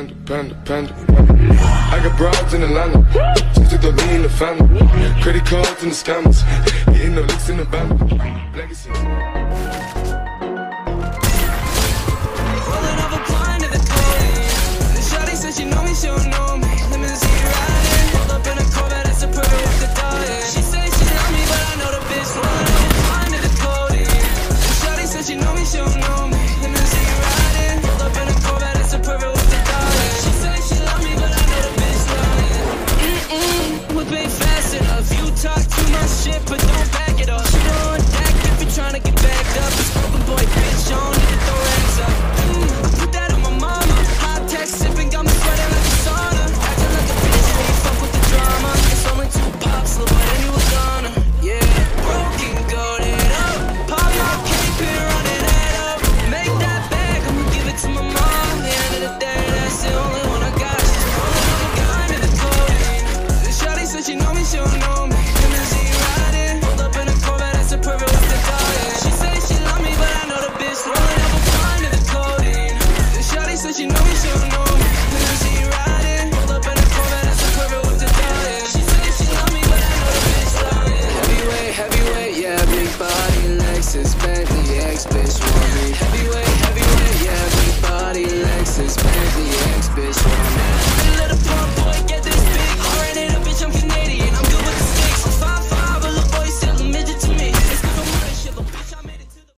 panda, panda, panda. I got broads in Atlanta, just took the lean in the family. Credit cards in the scammers, hitting the licks in the band. Legacy. Rolling up a blind of the day. The shawty said she know me, she don't know me. Let me see you riding. Rolled up in a Corvette, that's a perfect with the diet. She say she love me, but I know the bitch. Rolling up a blind of the day. The shawty said she know me, she don't know me. Let me see you riding. Rolled up in a Corvette, that's a perfect with the diet. She say she love me, but I know the bitch. We've been fast enough. You talk too much shit, but don't back it up. She don't act if you're trying to get backed up. It's broken boy, bitch, I don't need to throw racks up. I put that on my mama. Hot text sipping, got me sweating like a sauna. Acting like a bitch, when you fuck with the drama. It's only two pops, look what any was gonna. Yeah, broken, goated up. Pop your cape and run it up. Make that bag, I'ma give it to my mom. At the end of the day, that's the only one I got. She know me, she don't know.